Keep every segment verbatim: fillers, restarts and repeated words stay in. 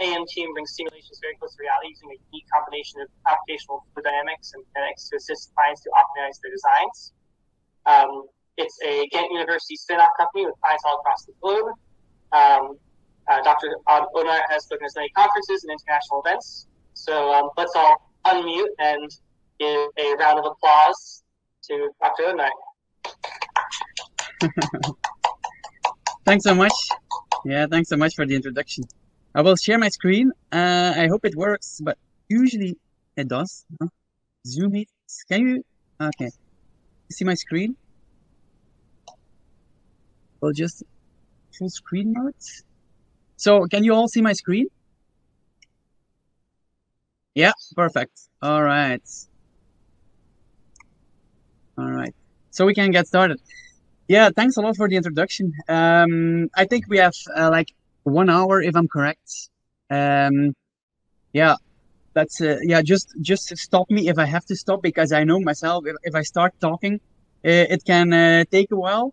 A M Team brings simulations very close to reality using a unique combination of computational dynamics and mechanics to assist clients to optimize their designs. Um, it's a Ghent University spin-off company with clients all across the globe. Um, uh, Doctor Onar has spoken at many conferences and international events. So um, let's all unmute and give a round of applause to Doctor Onar. Thanks so much. Yeah, thanks so much for the introduction. I will share my screen. Uh, I hope it works, but usually it does. Huh? Zoom it. Can you? Okay. See my screen? We'll just full screen mode. So can you all see my screen? Yeah, perfect. All right. All right. So we can get started. Yeah, thanks a lot for the introduction. Um, I think we have uh, like one hour, if I'm correct. Um, yeah, that's uh, yeah. Just just stop me if I have to stop, because I know myself. If, if I start talking, uh, it can uh, take a while.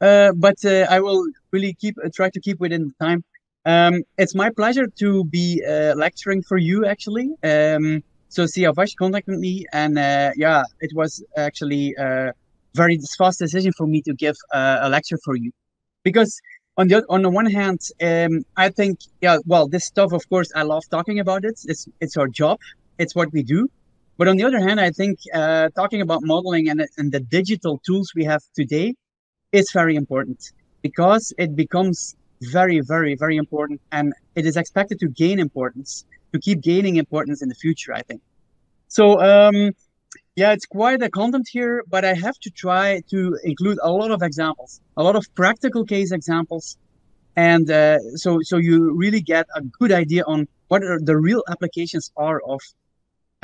Uh, but uh, I will really keep uh, try to keep within the time. Um, it's my pleasure to be uh, lecturing for you, actually. Um, so Avash contacted me, and uh, yeah, it was actually. Uh, very fast decision for me to give uh, a lecture for you, because on the on the one hand, um, I think yeah, well, this stuff, of course, I love talking about it. It's it's our job, it's what we do. But on the other hand, I think uh, talking about modeling and and the digital tools we have today is very important, because it becomes very very very important, and it is expected to gain importance, to keep gaining importance in the future, I think. So. Um, Yeah, it's quite a content here, but I have to try to include a lot of examples, a lot of practical case examples. And uh, so so you really get a good idea on what are the real applications are of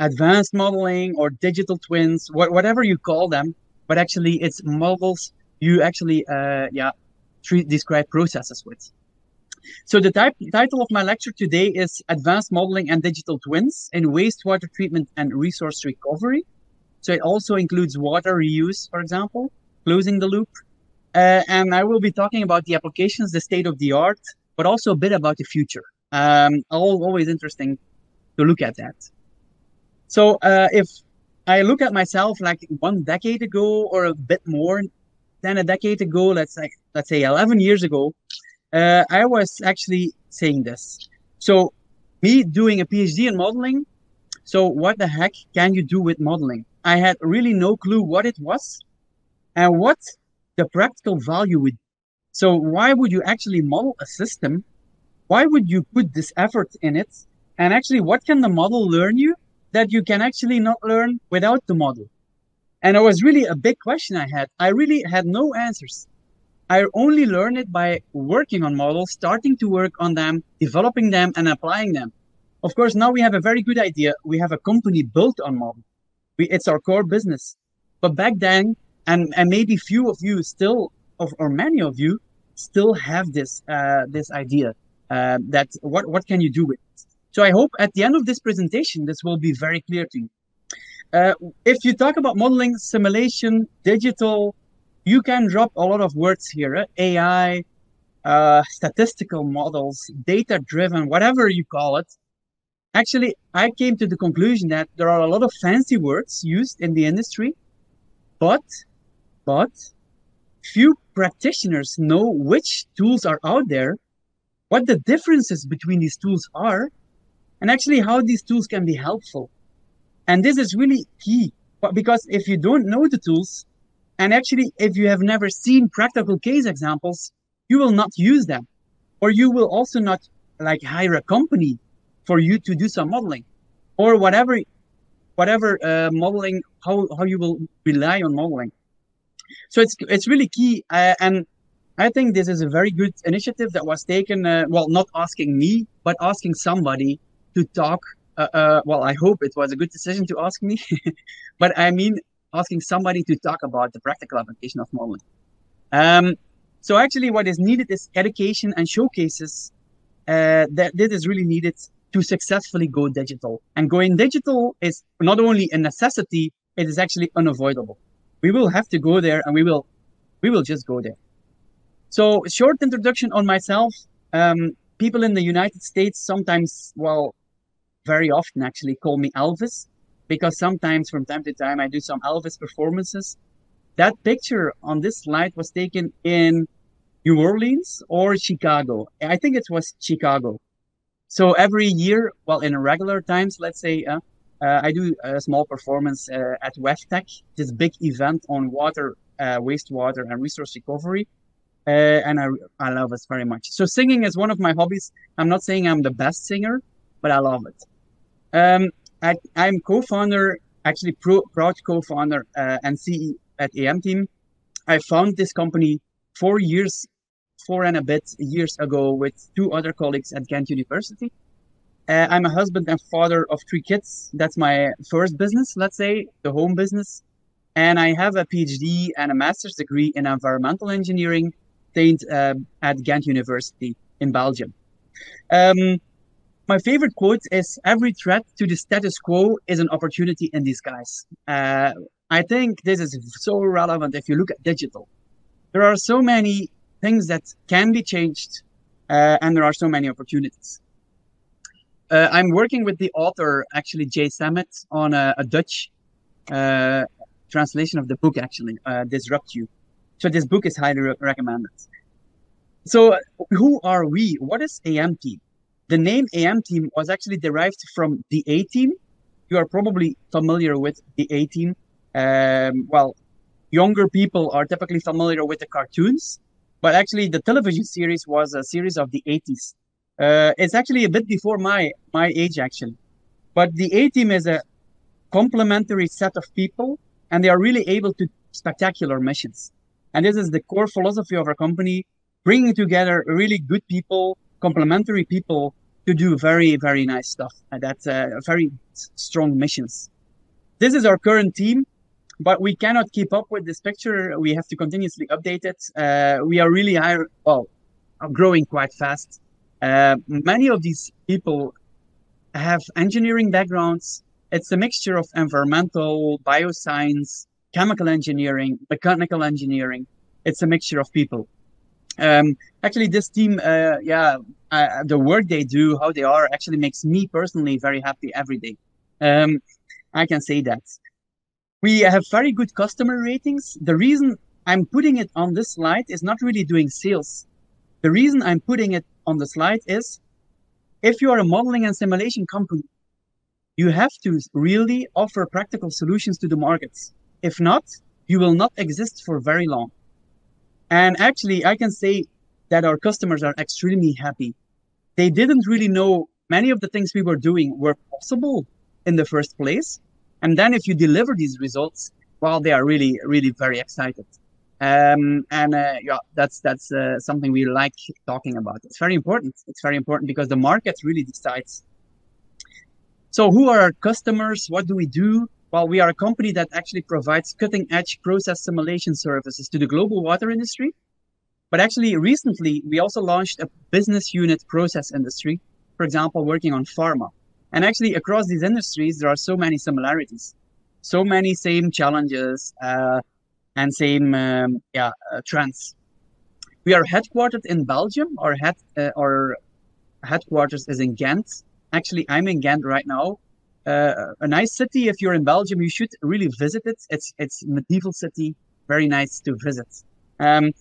advanced modeling or digital twins, wh whatever you call them. But actually, it's models you actually uh, yeah treat, describe processes with. So the type, title of my lecture today is Advanced Modeling and Digital Twins in Wastewater Treatment and Resource Recovery. So it also includes water reuse, for example, closing the loop. Uh, and I will be talking about the applications, the state of the art, but also a bit about the future. Um, all always interesting to look at that. So uh, if I look at myself like one decade ago or a bit more than a decade ago, let's say, let's say eleven years ago, uh, I was actually saying this. So me doing a PhD in modeling. So what the heck can you do with modeling? I had really no clue what it was and what the practical value would be. So why would you actually model a system? Why would you put this effort in it? And actually, what can the model learn you that you can actually not learn without the model? And it was really a big question I had. I really had no answers. I only learned it by working on models, starting to work on them, developing them, and applying them. Of course, now we have a very good idea. We have a company built on models. We, it's our core business. But back then, and, and maybe few of you still, of, or many of you, still have this uh, this idea uh, that what, what can you do with it? So I hope at the end of this presentation, this will be very clear to you. Uh, if you talk about modeling, simulation, digital, you can drop a lot of words here, eh? A I, uh, statistical models, data-driven, whatever you call it. Actually, I came to the conclusion that there are a lot of fancy words used in the industry, but, but few practitioners know which tools are out there, what the differences between these tools are, and actually how these tools can be helpful. And this is really key, because if you don't know the tools, and actually if you have never seen practical case examples, you will not use them, or you will also not like hire a company for you to do some modeling, or whatever, whatever uh, modeling, how how you will rely on modeling. So it's it's really key, uh, and I think this is a very good initiative that was taken. Uh, well, not asking me, but asking somebody to talk. Uh, uh, well, I hope it was a good decision to ask me, but I mean asking somebody to talk about the practical application of modeling. Um, so actually, what is needed is education and showcases. Uh, that this is really needed to successfully go digital. And going digital is not only a necessity, it is actually unavoidable. We will have to go there, and we will we will just go there. So short introduction on myself. Um, people in the United States sometimes, well, very often actually call me Elvis, because sometimes from time to time I do some Elvis performances. That picture on this slide was taken in New Orleans or Chicago. I think it was Chicago. So every year, well, in regular times, let's say, uh, uh, I do a small performance uh, at Weftech, this big event on water, uh, wastewater and resource recovery. Uh, and I, I love us very much. So singing is one of my hobbies. I'm not saying I'm the best singer, but I love it. Um, I, I'm co-founder, actually pro, proud co-founder uh, and C E O at A M Team. I found this company four years, four and a bit years ago with two other colleagues at Ghent University. Uh, I'm a husband and father of three kids. That's my first business, let's say, the home business. And I have a PhD and a master's degree in environmental engineering obtained uh, at Ghent University in Belgium. Um, My favorite quote is, every threat to the status quo is an opportunity in disguise. Uh, I think this is so relevant if you look at digital. There are so many things that can be changed, uh, and there are so many opportunities. Uh, I'm working with the author, actually, Jay Samet, on a, a Dutch uh, translation of the book, actually, uh, Disrupt You. So this book is highly re recommended. So who are we? What is A M T? The name A M Team was actually derived from the A Team. You are probably familiar with the A Team. Um, well, younger people are typically familiar with the cartoons, but actually the television series was a series of the eighties. Uh, it's actually a bit before my, my age, actually. But the A Team is a complementary set of people, and they are really able to do spectacular missions. And this is the core philosophy of our company, bringing together really good people, complementary people, to do very, very nice stuff. And that's uh, very strong missions. This is our current team, but we cannot keep up with this picture. We have to continuously update it. Uh, we are really high, well, growing quite fast. Uh, many of these people have engineering backgrounds. It's a mixture of environmental, bioscience, chemical engineering, mechanical engineering. It's a mixture of people. Um, actually, this team, uh, yeah, uh, the work they do, how they are, actually makes me personally very happy every day. Um, I can say that. We have very good customer ratings. The reason I'm putting it on this slide is not really doing sales. The reason I'm putting it on the slide is, if you are a modeling and simulation company, you have to really offer practical solutions to the markets. If not, you will not exist for very long. And actually, I can say that our customers are extremely happy. They didn't really know many of the things we were doing were possible in the first place. And then if you deliver these results, well, they are really, really very excited. Um, and uh, yeah, that's that's uh, something we like talking about. It's very important. It's very important because the market really decides. So who are our customers? What do we do? Well, we are a company that actually provides cutting-edge process simulation services to the global water industry. But actually, recently, we also launched a business unit process industry, for example, working on pharma. And actually, across these industries, there are so many similarities, so many same challenges uh, and same um, yeah, uh, trends. We are headquartered in Belgium. Our, head, uh, our headquarters is in Ghent. Actually, I'm in Ghent right now. Uh, a nice city. If you're in Belgium, you should really visit it. It's it's medieval city, very nice to visit. Um,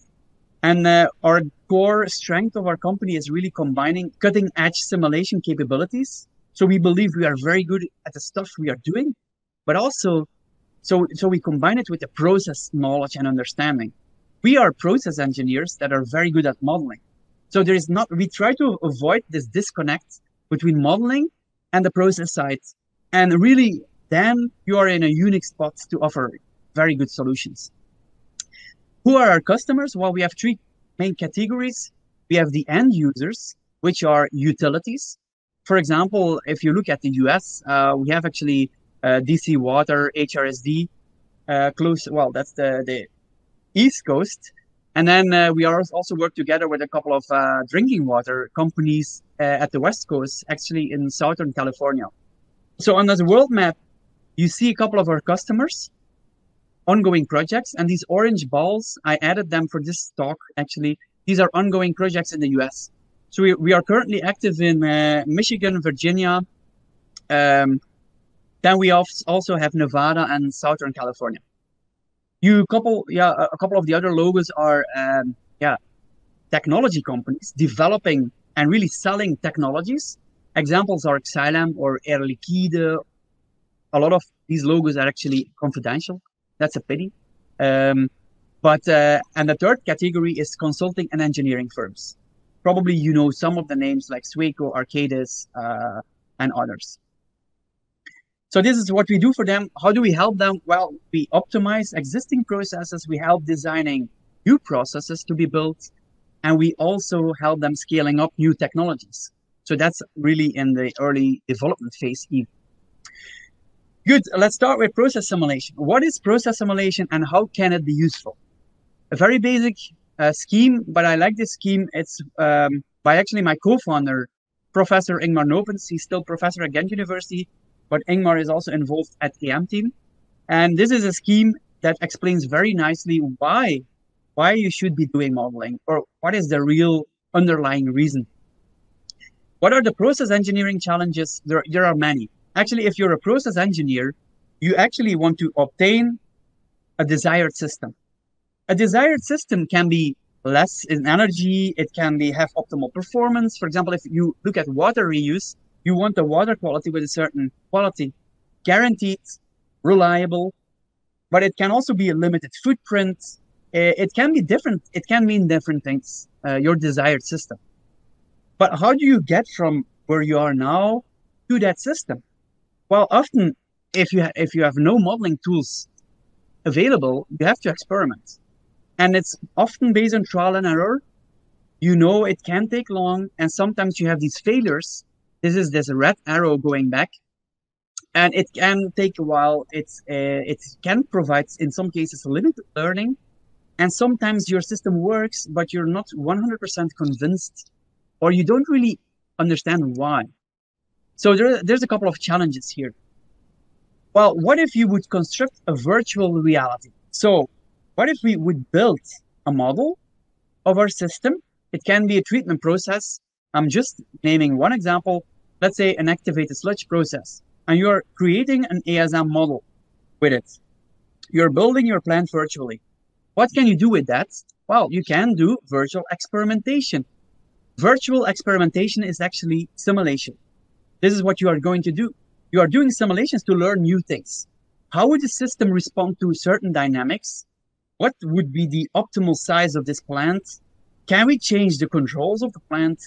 and uh, our core strength of our company is really combining cutting edge simulation capabilities. So we believe we are very good at the stuff we are doing, but also, so so we combine it with the process knowledge and understanding. We are process engineers that are very good at modeling. So there is not. We try to avoid this disconnect between modeling and the process side. And really, then you are in a unique spot to offer very good solutions. Who are our customers? Well, we have three main categories. We have the end users, which are utilities. For example, if you look at the U S, uh, we have actually uh, D C Water, H R S D, uh, close, well, that's the, the East Coast. And then uh, we are also work together with a couple of uh, drinking water companies uh, at the West Coast, actually in Southern California. So on this world map, you see a couple of our customers, ongoing projects, and these orange balls, I added them for this talk, actually. These are ongoing projects in the U S. So we, we are currently active in uh, Michigan, Virginia. Um, then we also have Nevada and Southern California. You couple, yeah, a couple of the other logos are, um, yeah, technology companies developing and really selling technologies. Examples are Xylem or Air Liquide. A lot of these logos are actually confidential. That's a pity. Um, but uh, and the third category is consulting and engineering firms. Probably you know some of the names like Sweco, Arcadis, uh, and others. So this is what we do for them. How do we help them? Well, we optimize existing processes. We help designing new processes to be built. And we also help them scaling up new technologies. So that's really in the early development phase even. Good, let's start with process simulation. What is process simulation and how can it be useful? A very basic uh, scheme, but I like this scheme. It's um, by actually my co-founder, Professor Ingmar Nopens. He's still professor at Ghent University, but Ingmar is also involved at the A M Team. And this is a scheme that explains very nicely why, why you should be doing modeling, or what is the real underlying reason. What are the process engineering challenges? There, there are many. Actually, if you're a process engineer, you actually want to obtain a desired system. A desired system can be less in energy, it can be have optimal performance. For example, if you look at water reuse, you want the water quality with a certain quality, guaranteed, reliable, but it can also be a limited footprint. It can be different, it can mean different things, uh, your desired system. But how do you get from where you are now to that system? Well, often, if you, if you have no modeling tools available, you have to experiment. And it's often based on trial and error. You know it can take long, and sometimes you have these failures. This is this red arrow going back. And it can take a while. It's, uh, it can provide, in some cases, limited learning. And sometimes your system works, but you're not one hundred percent convinced, or you don't really understand why. So there, there's a couple of challenges here. Well, what if you would construct a virtual reality? So what if we would build a model of our system? It can be a treatment process. I'm just naming one example. Let's say an activated sludge process, and you're creating an A S M model with it. You're building your plant virtually. What can you do with that? Well, you can do virtual experimentation. Virtual experimentation is actually simulation. This is what you are going to do. You are doing simulations to learn new things. How would the system respond to certain dynamics? What would be the optimal size of this plant? Can we change the controls of the plant?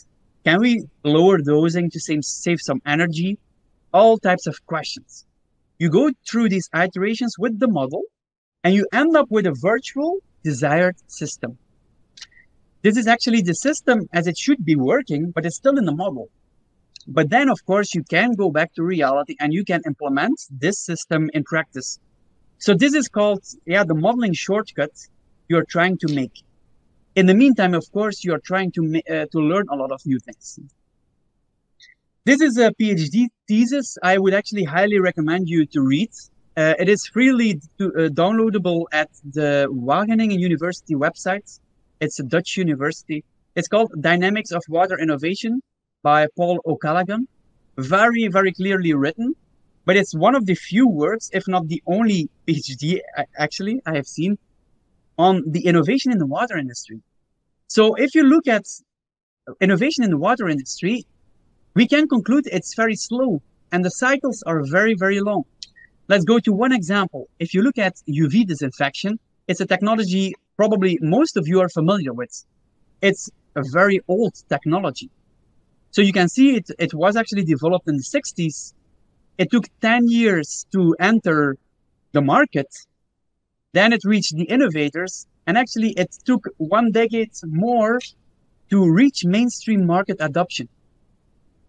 Can we lower dosing to save some energy? All types of questions. You go through these iterations with the model, and you end up with a virtual desired system. This is actually the system as it should be working, but it's still in the model. But then, of course, you can go back to reality and you can implement this system in practice. So this is called, yeah, the modeling shortcut you're trying to make. In the meantime, of course, you're trying to, uh, to learn a lot of new things. This is a PhD thesis I would actually highly recommend you to read. Uh, it is freely to, uh, downloadable at the Wageningen University website. It's a Dutch university. It's called Dynamics of Water Innovation, by Paul O'Callaghan. Very, very clearly written, but it's one of the few works, if not the only PhD actually I have seen, on the innovation in the water industry. So if you look at innovation in the water industry, we can conclude it's very slow and the cycles are very, very long. Let's go to one example. If you look at U V disinfection, it's a technology probably most of you are familiar with. It's a very old technology. So you can see it, it was actually developed in the sixties. It took ten years to enter the market. Then it reached the innovators. And actually, it took one decade more to reach mainstream market adoption.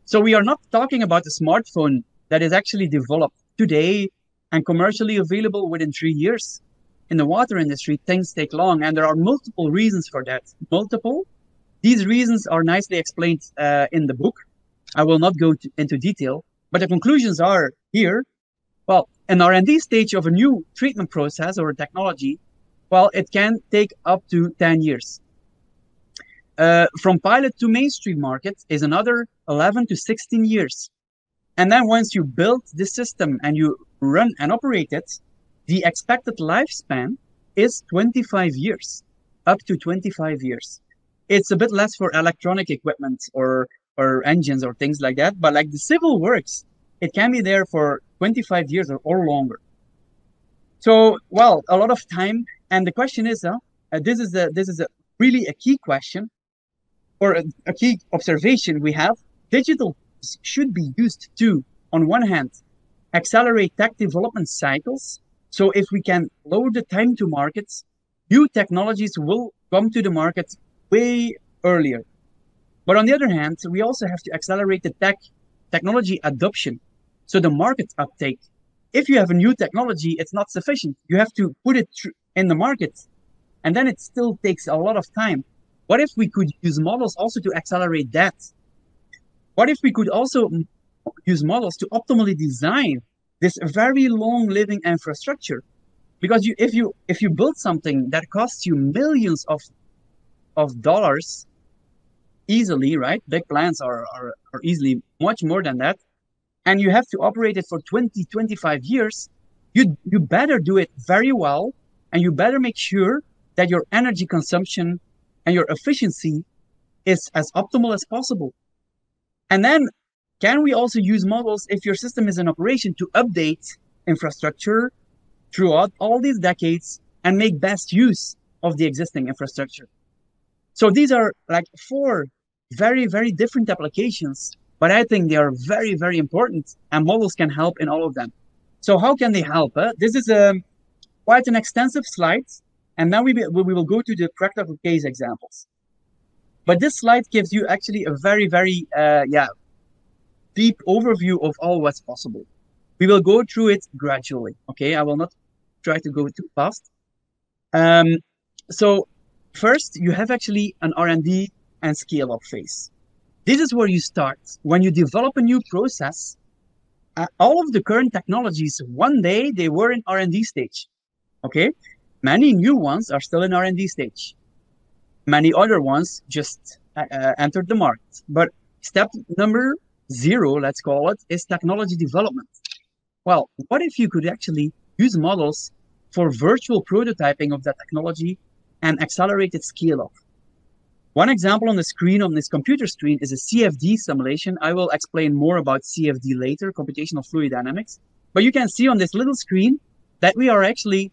So we are not talking about a smartphone that is actually developed today and commercially available within three years. In the water industry, things take long. And there are multiple reasons for that. Multiple. These reasons are nicely explained uh, in the book. I will not go to, into detail, but the conclusions are here. Well, an R and D stage of a new treatment process or technology, well, it can take up to ten years. Uh, from pilot to mainstream market is another eleven to sixteen years. And then once you build this system and you run and operate it, the expected lifespan is twenty-five years, up to twenty-five years. It's a bit less for electronic equipment or, or engines or things like that. But like the civil works, it can be there for twenty-five years or, or longer. So, well, a lot of time. And the question is, uh, uh, this is, a, this is a, really a key question. Or a, a key observation we have, digital should be used to, on one hand, accelerate tech development cycles. So if we can lower the time to markets, new technologies will come to the market way earlier. But on the other hand, we also have to accelerate the tech technology adoption. So the market uptake, if you have a new technology, it's not sufficient. You have to put it in the market, and then it still takes a lot of time. What if we could use models also to accelerate that? What if we could also use models to optimally design this very long living infrastructure? Because you, if you if you build something that costs you millions of of dollars easily, right? Big plants are, are, are easily much more than that. And you have to operate it for twenty, twenty-five years. You, you better do it very well. And you better make sure that your energy consumption and your efficiency is as optimal as possible. And then can we also use models if your system is in operation to update infrastructure throughout all these decades and make best use of the existing infrastructure? So these are like four very, very different applications, but I think they are very, very important and models can help in all of them. So how can they help? Huh? This is um, quite an extensive slide. And now we, be, we will go to the practical case examples. But this slide gives you actually a very, very uh, yeah, deep overview of all what's possible. We will go through it gradually, okay? I will not try to go too fast. Um, so first, you have actually an R and D and scale-up phase. This is where you start. When you develop a new process, uh, all of the current technologies, one day they were in R and D stage, okay? Many new ones are still in R and D stage. Many other ones just uh, entered the market. But step number zero, let's call it, is technology development. Well, what if you could actually use models for virtual prototyping of that technology and accelerated scale-up? One example on the screen, on this computer screen, is a C F D simulation. I will explain more about C F D later, computational fluid dynamics. But you can see on this little screen that we are actually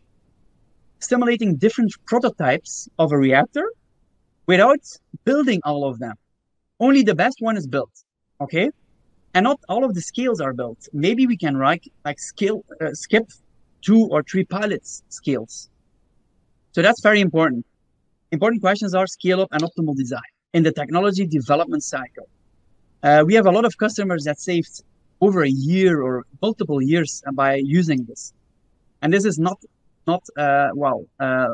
simulating different prototypes of a reactor without building all of them. Only the best one is built, okay? And not all of the scales are built. Maybe we can like, like scale, uh, skip two or three pilots scales. So that's very important. Important questions are scale up and optimal design in the technology development cycle. Uh, we have a lot of customers that saved over a year or multiple years by using this. And this is not Not uh, well, uh,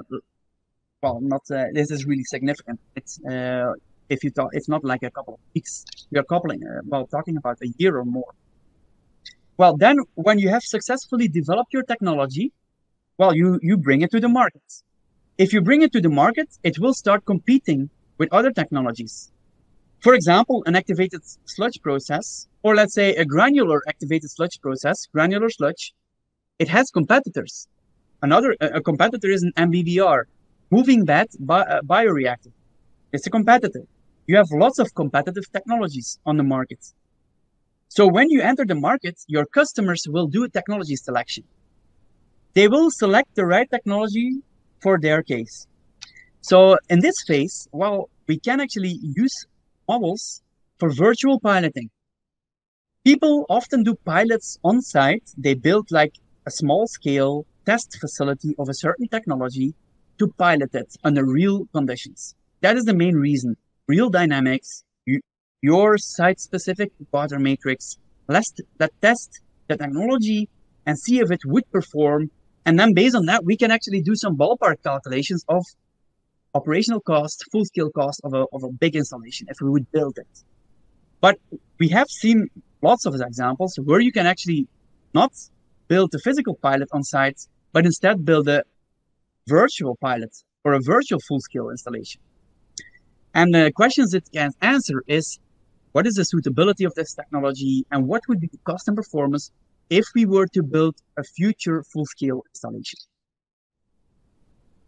well, not. Uh, this is really significant. It's uh, if you talk, it's not like a couple of weeks. We are coupling uh, well, talking about a year or more. Well, then when you have successfully developed your technology, well, you you bring it to the market. If you bring it to the market, it will start competing with other technologies. For example, an activated sludge process, or let's say a granular activated sludge process, granular sludge, it has competitors. Another a competitor is an M B B R, moving bed bi uh, bioreactor. It's a competitor. You have lots of competitive technologies on the market. So when you enter the market, your customers will do a technology selection. They will select the right technology for their case. So in this phase, well, we can actually use models for virtual piloting. People often do pilots on site. They build like a small scale test facility of a certain technology to pilot it under real conditions. That is the main reason. Real dynamics, you, your site-specific water matrix, let's, that test the technology and see if it would perform. And then based on that, we can actually do some ballpark calculations of operational cost, full-scale cost of a, of a big installation if we would build it. But we have seen lots of examples where you can actually not build a physical pilot on site, but instead build a virtual pilot or a virtual full-scale installation. And the questions it can answer is, what is the suitability of this technology and what would be the cost and performance if we were to build a future full-scale installation?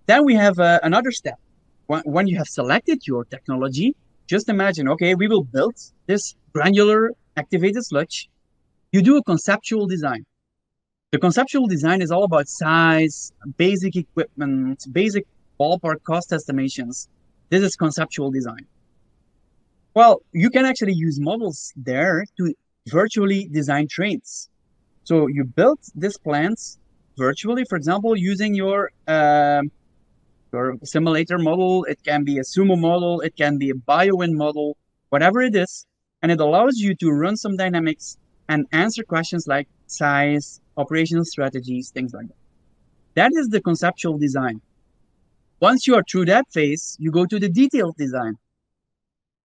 Then we have uh, another step. When you have selected your technology, just imagine, okay, we will build this granular activated sludge. You do a conceptual design. The conceptual design is all about size, basic equipment, basic ballpark cost estimations. This is conceptual design. Well, you can actually use models there to virtually design trains. So you build this plant virtually, for example, using your, uh, your simulator model. It can be a Sumo model. It can be a BioWin model, whatever it is. And it allows you to run some dynamics and answer questions like size, operational strategies, things like that. That is the conceptual design. Once you are through that phase, you go to the detailed design.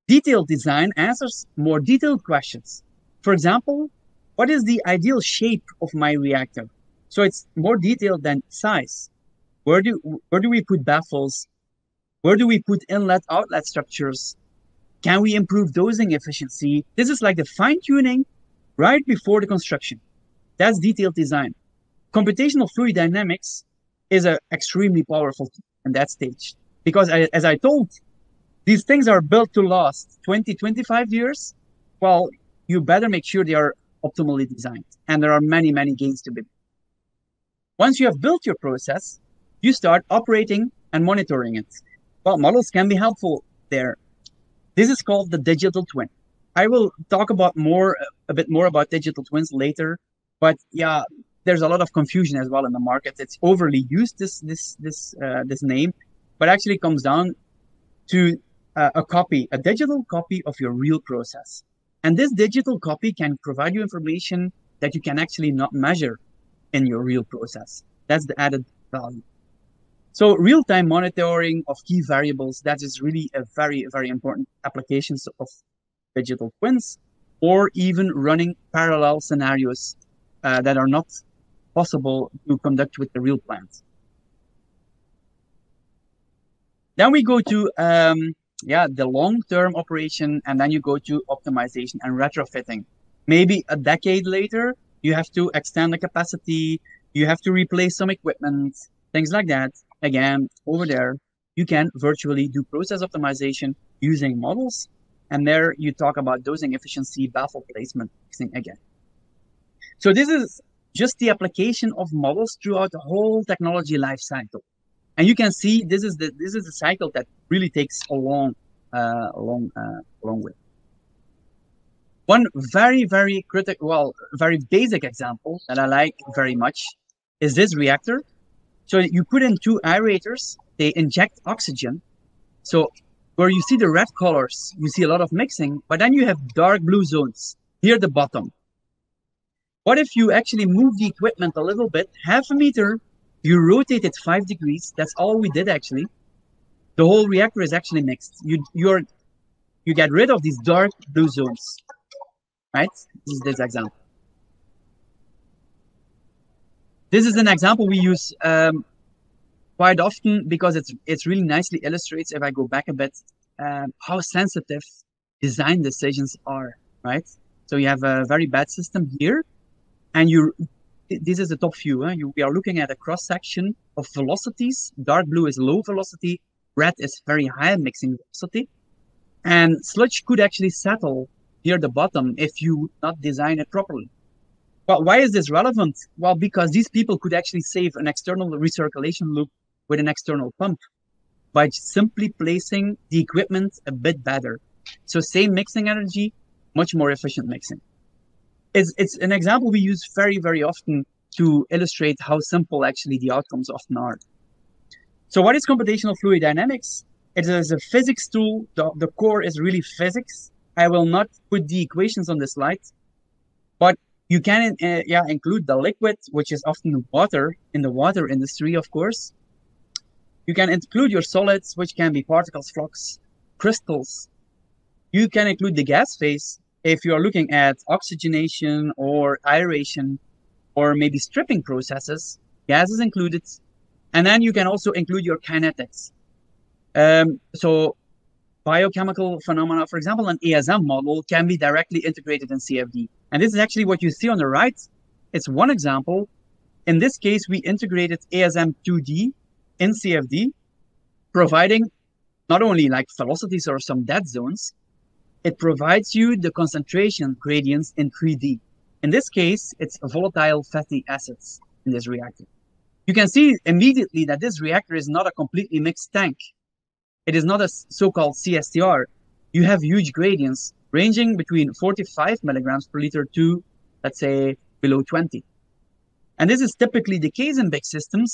Detailed design answers more detailed questions. For example, what is the ideal shape of my reactor? So it's more detailed than size. Where do, where do we put baffles? Where do we put inlet-outlet structures? Can we improve dosing efficiency? This is like the fine-tuning right before the construction. That's detailed design. Computational fluid dynamics is an extremely powerful tool in that stage. Because I, as I told, these things are built to last twenty, twenty-five years. Well, you better make sure they are optimally designed. And there are many, many gains to be made. Once you have built your process, you start operating and monitoring it. Well, models can be helpful there. This is called the digital twin. I will talk about more, a bit more about digital twins later. But yeah, there's a lot of confusion as well in the market. It's overly used, this, this, this, uh, this name, but actually comes down to Uh, a copy, a digital copy of your real process. And this digital copy can provide you information that you can actually not measure in your real process. That's the added value. So real-time monitoring of key variables, that is really a very, very important application of digital twins, or even running parallel scenarios uh, that are not possible to conduct with the real plant. Then we go to... Um, Yeah, the long-term operation, and then you go to optimization and retrofitting. Maybe a decade later, you have to extend the capacity, you have to replace some equipment, things like that. Again, over there, you can virtually do process optimization using models, and there you talk about dosing efficiency, baffle placement, fixing again. So this is just the application of models throughout the whole technology life cycle. And you can see this is the this is the cycle that really takes a long, uh, long, uh, long way. One very, very critical, well, very basic example that I like very much is this reactor. So you put in two aerators, they inject oxygen. So where you see the red colors, you see a lot of mixing, but then you have dark blue zones near the bottom. What if you actually move the equipment a little bit, half a meter? You rotate it five degrees. That's all we did actually. The whole reactor is actually mixed. You you're you get rid of these dark blue zones, right? This is this example. This is an example we use um, quite often because it's it's really nicely illustrates. If I go back a bit, um, how sensitive design decisions are, right? So you have a very bad system here, and you. This is the top view. Huh? You, we are looking at a cross-section of velocities. Dark blue is low velocity. Red is very high mixing velocity. And sludge could actually settle near the bottom if you not design it properly. But why is this relevant? Well, because these people could actually save an external recirculation loop with an external pump by simply placing the equipment a bit better. So same mixing energy, much more efficient mixing. It's, it's an example we use very, very often to illustrate how simple actually the outcomes often are. So what is computational fluid dynamics? It is a physics tool. The, the core is really physics. I will not put the equations on the slide, but you can uh, yeah, include the liquid, which is often water in the water industry, of course. You can include your solids, which can be particles, flocks, crystals. You can include the gas phase, if you are looking at oxygenation or aeration or maybe stripping processes, gas is included. And then you can also include your kinetics. Um, so biochemical phenomena, for example, an A S M model can be directly integrated in C F D. And this is actually what you see on the right. It's one example. In this case, we integrated A S M two D in C F D, providing not only like velocities or some dead zones, it provides you the concentration gradients in three D. In this case, it's volatile fatty acids in this reactor. You can see immediately that this reactor is not a completely mixed tank. It is not a so-called C S T R. You have huge gradients ranging between forty-five milligrams per liter to, let's say, below twenty. And this is typically the case in big systems.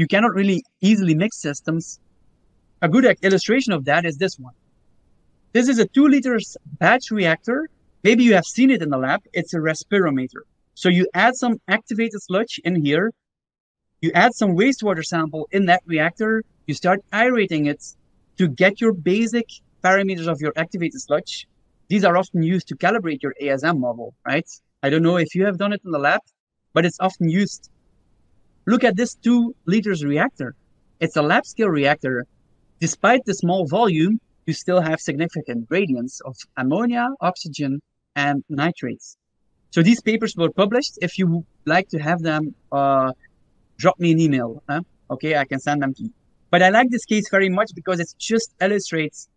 You cannot really easily mix systems. A good illustration of that is this one. This is a two liter batch reactor. Maybe you have seen it in the lab. It's a respirometer. So you add some activated sludge in here. You add some wastewater sample in that reactor. You start aerating it to get your basic parameters of your activated sludge. These are often used to calibrate your A S M model, right? I don't know if you have done it in the lab, but it's often used. Look at this two liters reactor. It's a lab scale reactor. Despite the small volume, you still have significant gradients of ammonia, oxygen, and nitrates. So these papers were published. If you would like to have them, uh, drop me an email. Huh? Okay, I can send them to you. But I like this case very much because it just illustrates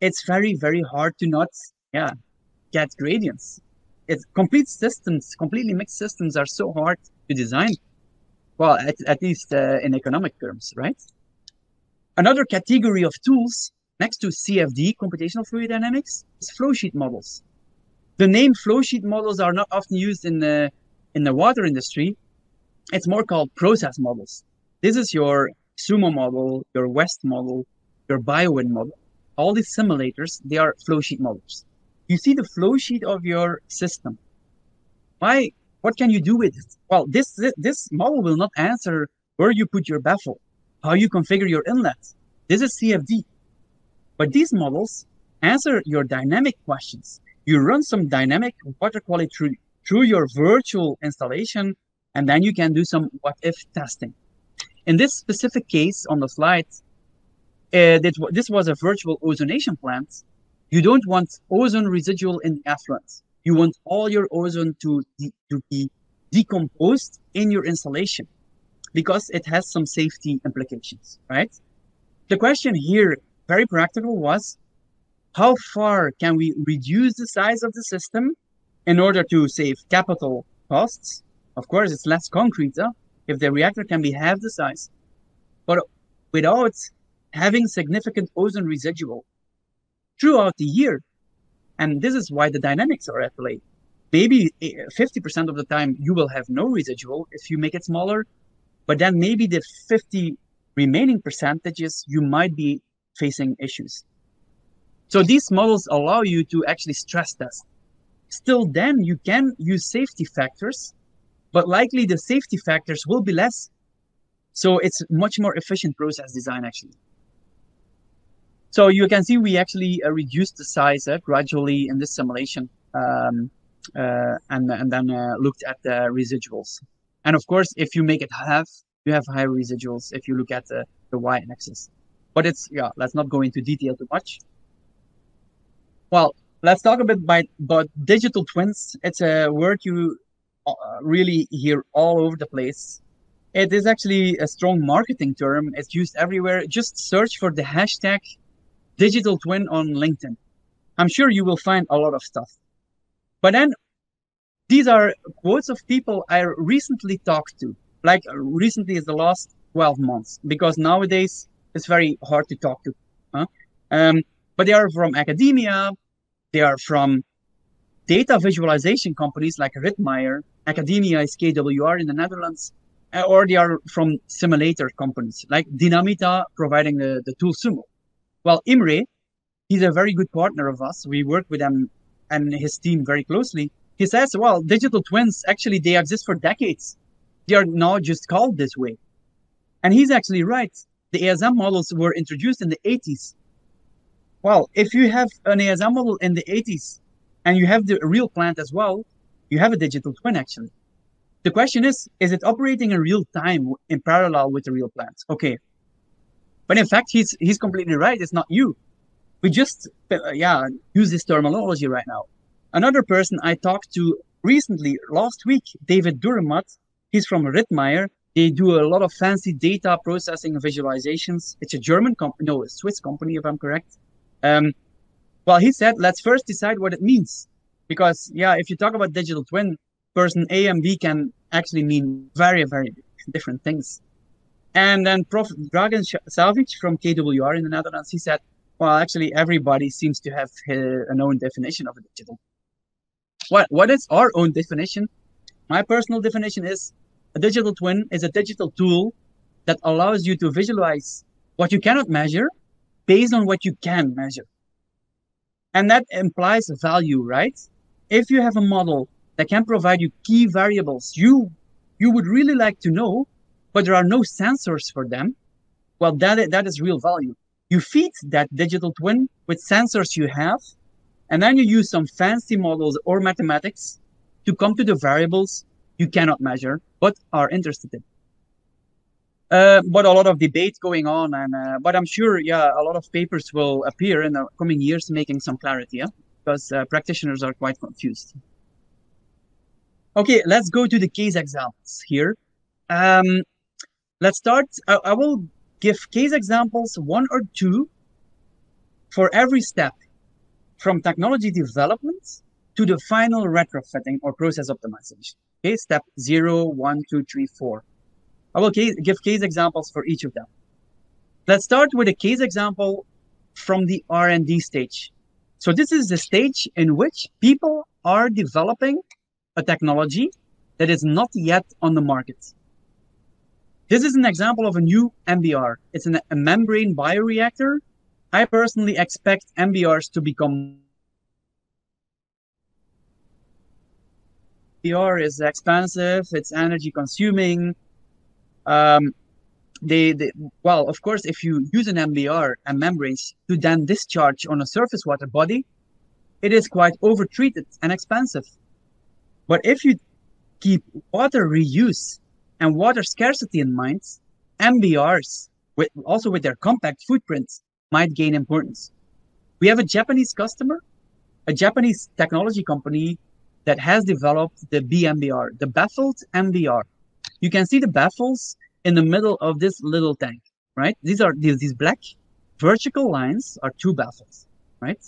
it's very, very hard to not yeah, get gradients. It's complete systems, completely mixed systems are so hard to design. Well, at, at least uh, in economic terms, right? Another category of tools next to C F D, computational fluid dynamics, is flow sheet models. The name flow sheet models are not often used in the, in the water industry. It's more called process models. This is your Sumo model, your West model, your BioWin model. All these simulators, they are flow sheet models. You see the flow sheet of your system. Why? What can you do with it? Well, this, this model will not answer where you put your baffle, how you configure your inlet. This is C F D. But these models answer your dynamic questions. You run some dynamic water quality through, through your virtual installation, and then you can do some what-if testing. In this specific case on the slide, uh, that this was a virtual ozonation plant. You don't want ozone residual in the effluent. You want all your ozone to, de to be decomposed in your installation because it has some safety implications, right? The question here, very practical, was how far can we reduce the size of the system in order to save capital costs? Of course, it's less concrete, huh? If the reactor can be half the size, but without having significant ozone residual throughout the year. And this is why the dynamics are at play. Maybe fifty percent of the time you will have no residual if you make it smaller, but then maybe the fifty remaining percentages, you might be facing issues. So these models allow you to actually stress test. Still then you can use safety factors, but likely the safety factors will be less. So it's much more efficient process design actually. So you can see we actually uh, reduced the size uh, gradually in this simulation um, uh, and, and then uh, looked at the residuals. And of course, if you make it half, you have high residuals if you look at the, the y-axis. But it's, yeah, let's not go into detail too much. Well, let's talk a bit by, about digital twins. It's a word you uh, really hear all over the place. It is actually a strong marketing term. It's used everywhere. Just search for the hashtag digital twin on LinkedIn. I'm sure you will find a lot of stuff. But then these are quotes of people I recently talked to, like recently is the last twelve months, because nowadays it's very hard to talk to. Huh? Um, but they are from academia. They are from data visualization companies like Rittmeyer. Academia is K W R in the Netherlands. Or they are from simulator companies like Dynamita, providing the, the tool Sumo. Well, Imre, he's a very good partner of us. We work with him and his team very closely. He says, well, digital twins, actually, they exist for decades. They are now just called this way. And he's actually right. The A S M models were introduced in the eighties. Well, if you have an A S M model in the eighties and you have the real plant as well, you have a digital twin, actually. The question is, is it operating in real time in parallel with the real plant? Okay. But in fact, he's he's completely right. It's not new. we just, yeah, use this terminology right now. Another person I talked to recently, last week, David Duramat, he's from Rittmeyer. They do a lot of fancy data processing and visualizations. It's a German company, no, a Swiss company, if I'm correct. Um, well, he said, let's first decide what it means. Because, yeah, if you talk about digital twin, person A and B can actually mean very, very different things. And then Professor Dragan Salvic from K W R in the Netherlands, he said, well, actually, everybody seems to have uh, an own definition of a digital. What, what is our own definition? My personal definition is a digital twin is a digital tool that allows you to visualize what you cannot measure based on what you can measure. And that implies value, right? If you have a model that can provide you key variables you, you would really like to know, but there are no sensors for them, well, that, that is real value. You feed that digital twin with sensors you have, and then you use some fancy models or mathematics to come to the variables you cannot measure, but are interested in. Uh, but a lot of debate going on, and uh, but I'm sure, yeah, a lot of papers will appear in the coming years making some clarity, yeah? Because uh, practitioners are quite confused. Okay, let's go to the case examples here. Um, let's start, I, I will give case examples one or two for every step from technology development to the final retrofitting or process optimization. Okay, step zero, one, two, three, four. I will case, give case examples for each of them. Let's start with a case example from the R and D stage. So this is the stage in which people are developing a technology that is not yet on the market. This is an example of a new M B R. It's an, a membrane bioreactor. I personally expect M B Rs to become... M B R is expensive, it's energy consuming. Um, they, they, well, of course, if you use an M B R and membranes to then discharge on a surface water body, it is quite overtreated and expensive. But if you keep water reuse and water scarcity in mind, M B Rs, with, also with their compact footprints, might gain importance. We have a Japanese customer, a Japanese technology company that has developed the B M B R, the baffled M B R. You can see the baffles in the middle of this little tank, right? These are these, these black vertical lines are two baffles, right?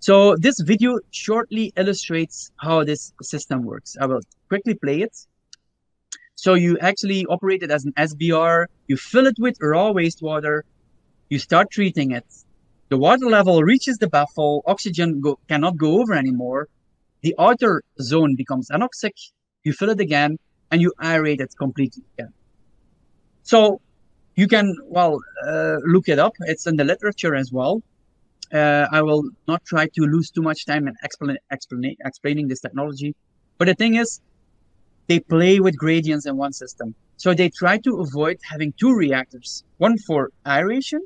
So this video shortly illustrates how this system works. I will quickly play it. So you actually operate it as an S B R. You fill it with raw wastewater. You start treating it. The water level reaches the baffle. Oxygen go, cannot go over anymore. The outer zone becomes anoxic. You fill it again, and you aerate it completely again. So you can, well, uh, look it up. It's in the literature as well. Uh, I will not try to lose too much time in explain, explain, explaining this technology. But the thing is, they play with gradients in one system. So they try to avoid having two reactors, one for aeration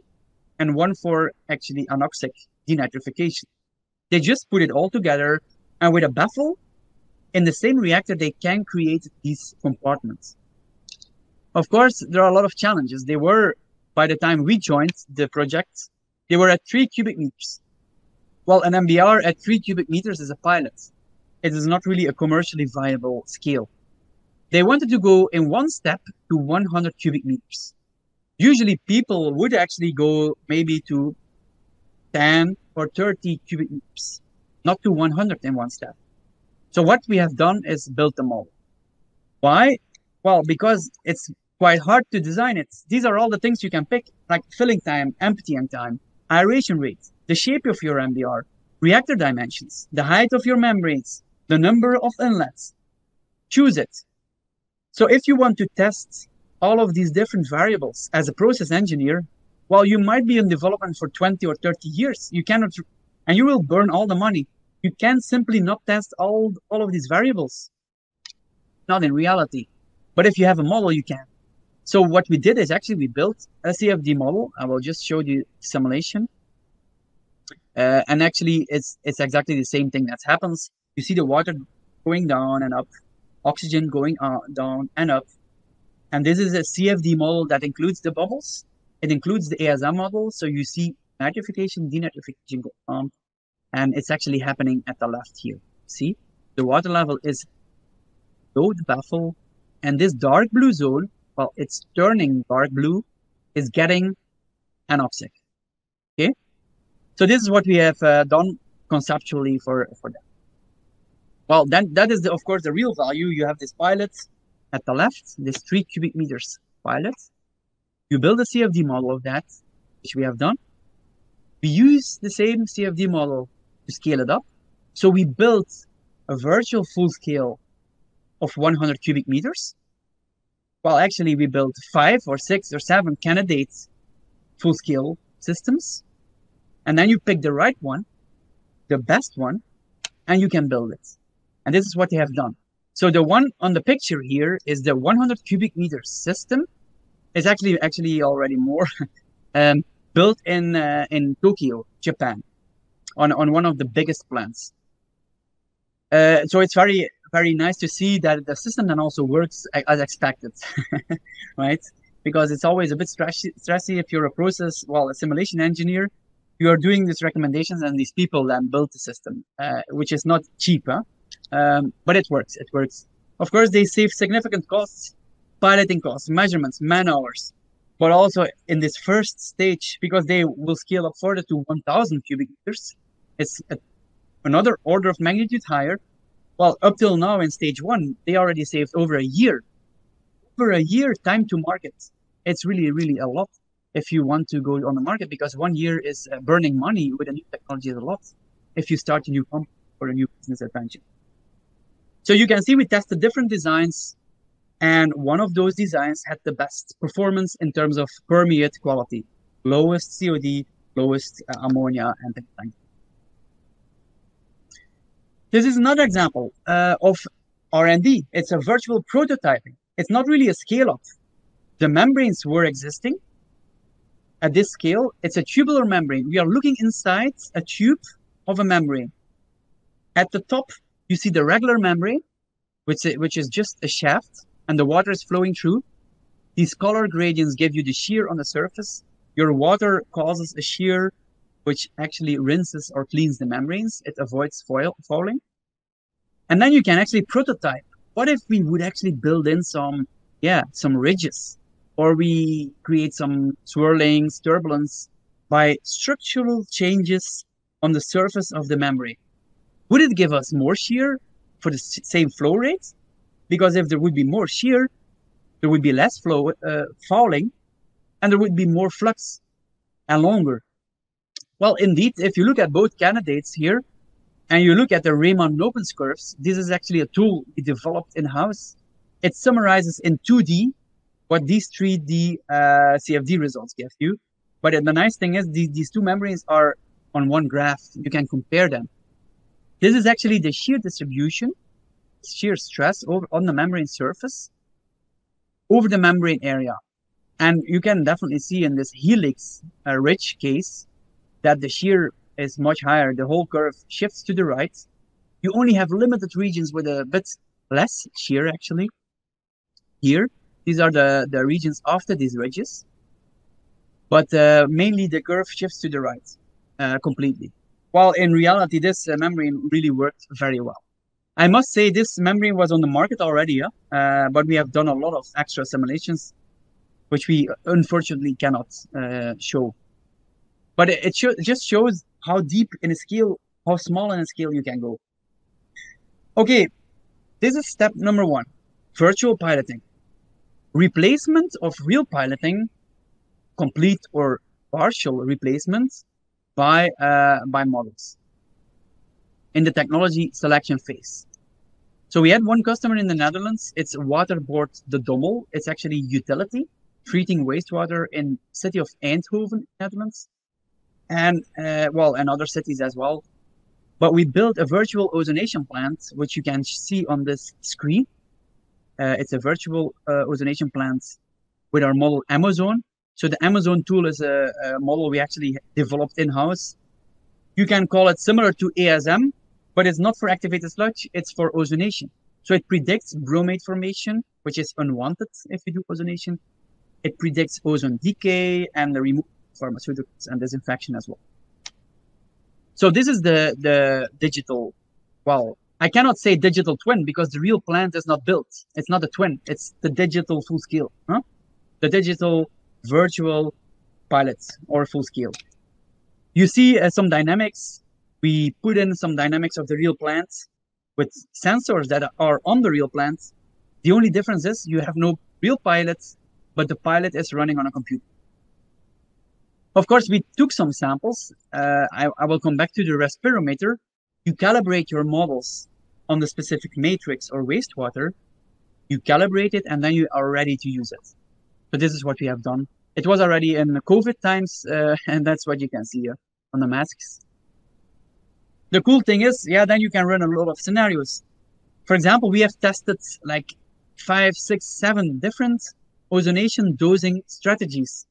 and one for actually anoxic denitrification. They just put it all together, and with a baffle, in the same reactor, they can create these compartments. Of course, there are a lot of challenges. They were, by the time we joined the project, they were at three cubic meters. Well, an M B R at three cubic meters is a pilot. It is not really a commercially viable scale. They wanted to go in one step to one hundred cubic meters. Usually people would actually go maybe to ten or thirty cubic meters, not to one hundred in one step. So what we have done is built them all. Why? Well, because it's quite hard to design it. These are all the things you can pick, like filling time, emptying time, aeration rate, the shape of your M B R, reactor dimensions, the height of your membranes, the number of inlets. Choose it. So if you want to test all of these different variables as a process engineer, well, you might be in development for twenty or thirty years. You cannot, and you will burn all the money. You can simply not test all, all of these variables. Not in reality. But if you have a model, you can. So what we did is actually we built a C F D model. I will just show you simulation. Uh, and actually, it's, it's exactly the same thing that happens. You see the water going down and up, oxygen going on, down and up. And this is a C F D model that includes the bubbles. It includes the A S M model. So you see natification, denitrification go on, and it's actually happening at the left here. See, the water level is below the baffle, and this dark blue zone, well, it's turning dark blue, is getting anoxic. Okay, so this is what we have uh, done conceptually for for that. Well, then that is the, of course, the real value. You have this pilot at the left, this three cubic meters pilot. You build a C F D model of that, which we have done. We use the same C F D model to scale it up. So we built a virtual full scale of one hundred cubic meters. Well, actually, we built five or six or seven candidates full scale systems. And then you pick the right one, the best one, and you can build it. And this is what they have done. So the one on the picture here is the one hundred cubic meter system. It's actually actually already more um, built in uh, in Tokyo, Japan, on on one of the biggest plants. Uh, so it's very very nice to see that the system then also works as expected, right? Because it's always a bit stressy, stressy if you're a process, well, a simulation engineer. You are doing these recommendations, and these people then build the system, uh, which is not cheap, huh? um, but it works. It works. Of course, they save significant costs. Piloting costs, measurements, man hours, but also in this first stage, because they will scale up further to one thousand cubic meters, it's a, another order of magnitude higher. Well, up till now in stage one, they already saved over a year. Over a year time to market. It's really, really a lot if you want to go on the market, because one year is uh, burning money with a new technology is a lot if you start a new company or a new business adventure. So you can see we tested different designs. And one of those designs had the best performance in terms of permeate quality, lowest C O D, lowest uh, ammonia, and things like that. This is another example uh, of R and D. It's a virtual prototyping. It's not really a scale-up. The membranes were existing at this scale. It's a tubular membrane. We are looking inside a tube of a membrane. At the top, you see the regular membrane, which which is just a shaft. And the water is flowing through. These color gradients give you the shear on the surface. Your water causes a shear, which actually rinses or cleans the membranes. It avoids foil fouling. And then you can actually prototype. What if we would actually build in some, yeah, some ridges, or we create some swirlings, turbulence by structural changes on the surface of the membrane? Would it give us more shear for the same flow rate? Because if there would be more shear, there would be less flow uh, fouling, and there would be more flux and longer. Well, indeed, if you look at both candidates here, and you look at the Ingmar Nopens curves, this is actually a tool we developed in-house. It summarizes in two D what these three D uh, C F D results give you. But the nice thing is the, these two membranes are on one graph. You can compare them. This is actually the shear distribution, shear stress over on the membrane surface over the membrane area, and you can definitely see in this helix uh, ridge case that the shear is much higher. The whole curve shifts to the right. You only have limited regions with a bit less shear. Actually here, these are the the regions after these ridges, but uh, mainly the curve shifts to the right uh, completely. While in reality this uh, membrane really worked very well. I must say this membrane was on the market already, yeah? uh, but we have done a lot of extra simulations, which we unfortunately cannot uh, show. But it, it, sh it just shows how deep in a scale, how small in a scale you can go. Okay, this is step number one, virtual piloting. Replacement of real piloting, complete or partial replacement by, uh, by models in the technology selection phase. So we had one customer in the Netherlands. It's Waterboard the Dommel. It's actually utility, treating wastewater in city of Eindhoven, Netherlands, and, uh, well, and other cities as well. But we built a virtual ozonation plant, which you can see on this screen. Uh, it's a virtual uh, ozonation plant with our model Amazon. So the Amazon tool is a, a model we actually developed in-house. You can call it similar to A S M, but it's not for activated sludge, it's for ozonation. So it predicts bromate formation, which is unwanted if you do ozonation. It predicts ozone decay and the removal pharmaceuticals and disinfection as well. So this is the, the digital, well, I cannot say digital twin because the real plant is not built. It's not a twin. It's the digital full scale, huh? The digital virtual pilots or full scale. You see uh, some dynamics. We put in some dynamics of the real plants with sensors that are on the real plants. The only difference is you have no real pilots, but the pilot is running on a computer. Of course, we took some samples. Uh, I, I will come back to the respirometer. You calibrate your models on the specific matrix or wastewater. You calibrate it, and then you are ready to use it. So this is what we have done. It was already in the COVID times, uh, and that's what you can see here on the masks. The cool thing is, yeah, then you can run a lot of scenarios. For example, we have tested like five, six, seven different ozonation dosing strategies.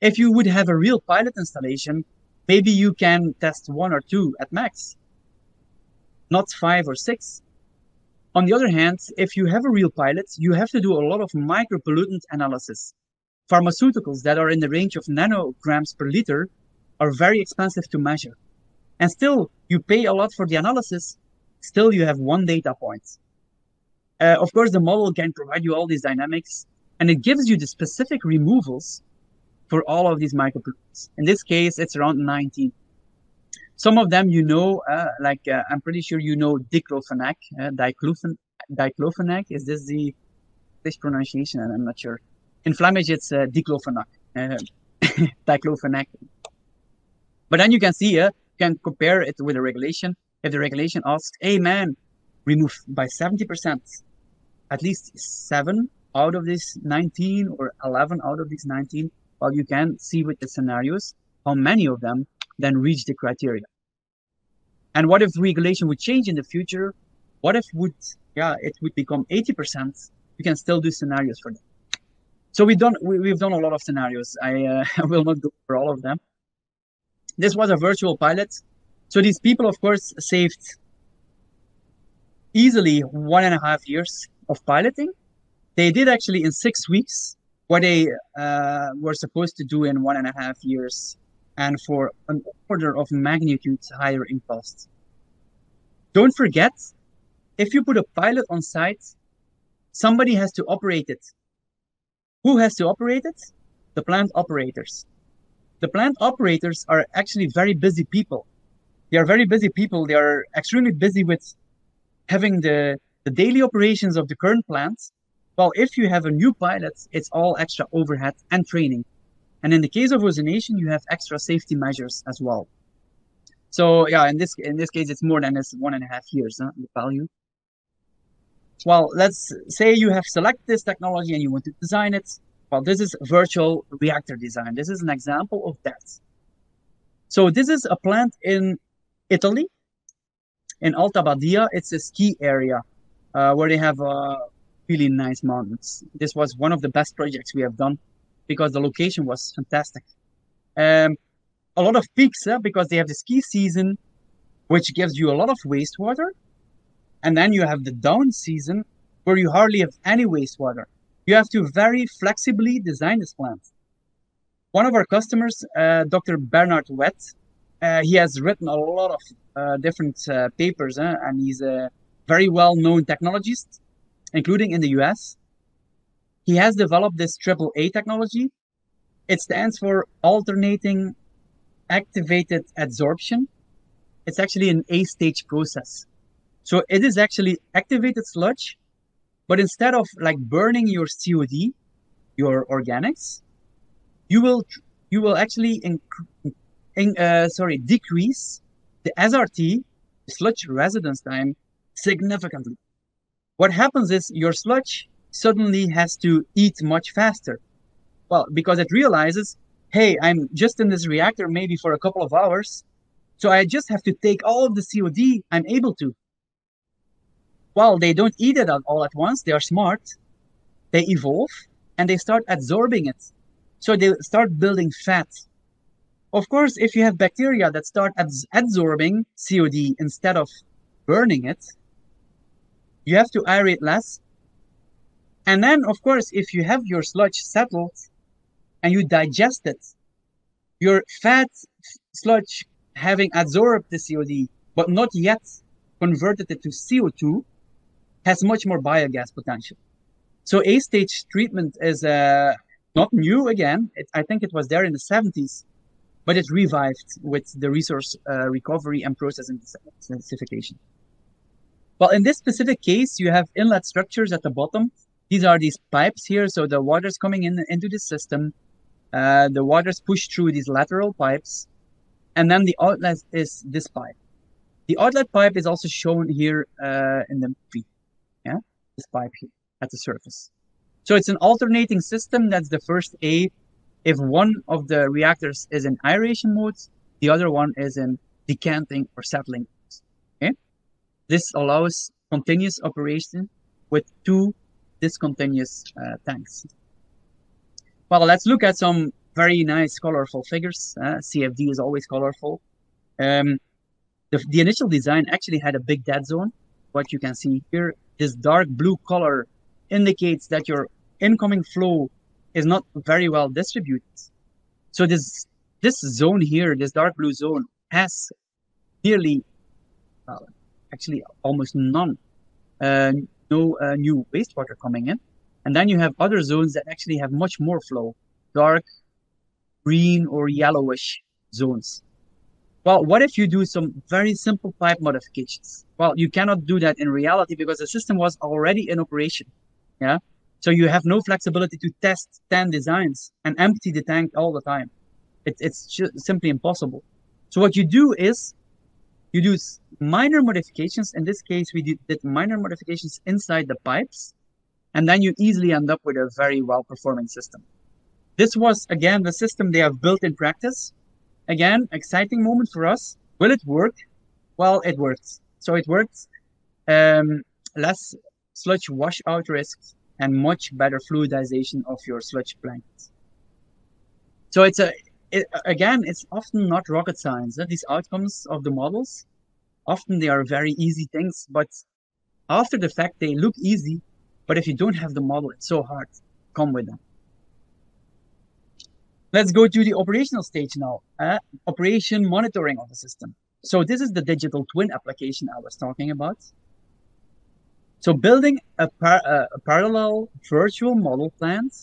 If you would have a real pilot installation, maybe you can test one or two at max, not five or six. On the other hand, if you have a real pilot, you have to do a lot of micropollutant analysis. Pharmaceuticals that are in the range of nanograms per liter are very expensive to measure. And still, you pay a lot for the analysis, still you have one data point. Uh, of course, the model can provide you all these dynamics, and it gives you the specific removals for all of these micropollutants. In this case, it's around nineteen. Some of them, you know, uh, like uh, I'm pretty sure you know diclofenac, uh, diclofen, diclofenac. Is this the this pronunciation? I'm not sure. In Flemish, it's uh, diclofenac, uh, diclofenac. But then you can see, uh, you can compare it with a regulation. If the regulation asks, hey man, remove by seventy percent, at least seven out of these nineteen or eleven out of these nineteen, well, you can see with the scenarios how many of them then reach the criteria. And what if regulation would change in the future? What if would, yeah, it would become eighty percent? You can still do scenarios for them. So we've done, we, we've done a lot of scenarios. I uh, will not go for all of them. This was a virtual pilot. So these people, of course, saved easily one and a half years of piloting. They did actually in six weeks what they uh, were supposed to do in one and a half years, and for an order of magnitude higher in cost. Don't forget, if you put a pilot on site, somebody has to operate it. Who has to operate it? The plant operators. The plant operators are actually very busy people. They are very busy people. They are extremely busy with having the, the daily operations of the current plant. Well, if you have a new pilot, it's all extra overhead and training. And in the case of ozonation, you have extra safety measures as well. So yeah, in this in this case, it's more than this one and a half years, huh, the value. Well, let's say you have selected this technology and you want to design it. Well, this is virtual reactor design. This is an example of that. So this is a plant in Italy, in Alta Badia. It's a ski area uh, where they have uh, really nice mountains. This was one of the best projects we have done, because the location was fantastic. Um, a lot of peaks, uh, because they have the ski season, which gives you a lot of wastewater. And then you have the down season, where you hardly have any wastewater. You have to very flexibly design this plant. One of our customers, uh, Doctor Bernard Wett, uh, he has written a lot of uh, different uh, papers, uh, and he's a very well-known technologist, including in the U S. He has developed this triple A technology. It stands for alternating activated adsorption. It's actually an A-stage process. So it is actually activated sludge, but instead of like burning your C O D, your organics, you will you will actually in, in, uh, sorry decrease the S R T, sludge residence time, significantly. What happens is your sludge suddenly has to eat much faster. Well, because it realizes, hey, I'm just in this reactor maybe for a couple of hours, so I just have to take all of the C O D I'm able to. Well, they don't eat it all at once. They are smart. They evolve, and they start absorbing it. So they start building fat. Of course, if you have bacteria that start abs absorbing C O D instead of burning it, you have to aerate less. And then, of course, if you have your sludge settled and you digest it, your fat sludge having absorbed the C O D, but not yet converted it to C O two, has much more biogas potential. So A-stage treatment is uh, not new again. It, I think it was there in the seventies, but it revived with the resource uh, recovery and process intensification. Well, in this specific case, you have inlet structures at the bottom. These are these pipes here. So the water is coming in into the system. Uh, the water is pushed through these lateral pipes. And then the outlet is this pipe. The outlet pipe is also shown here uh, in the P, yeah, this pipe here at the surface. So it's an alternating system. That's the first A. If one of the reactors is in aeration mode, the other one is in decanting or settling mode. Okay? This allows continuous operation with two discontinuous uh, tanks. Well, let's look at some very nice colorful figures. Uh, C F D is always colorful. Um, the, the initial design actually had a big dead zone. What you can see here, this dark blue color indicates that your incoming flow is not very well distributed. So this this zone here, this dark blue zone, has nearly, well, actually almost none, uh, no uh, new wastewater coming in. And then you have other zones that actually have much more flow, dark green or yellowish zones. Well, what if you do some very simple pipe modifications? Well, you cannot do that in reality because the system was already in operation. Yeah. So you have no flexibility to test ten designs and empty the tank all the time. It, it's simply impossible. So what you do is you do minor modifications. In this case, we did, did minor modifications inside the pipes, and then you easily end up with a very well-performing system. This was, again, the system they have built in practice. Again, exciting moment for us. Will it work? Well, it works. So it works. Um, less sludge washout risks and much better fluidization of your sludge blankets. So it's a, it, again, it's often not rocket science. Eh? These outcomes of the models, often they are very easy things, but after the fact, they look easy. But if you don't have the model, it's so hard to come with them. Let's go to the operational stage now, eh? Operation monitoring of the system. So this is the digital twin application I was talking about. So building a, par uh, a parallel virtual model plant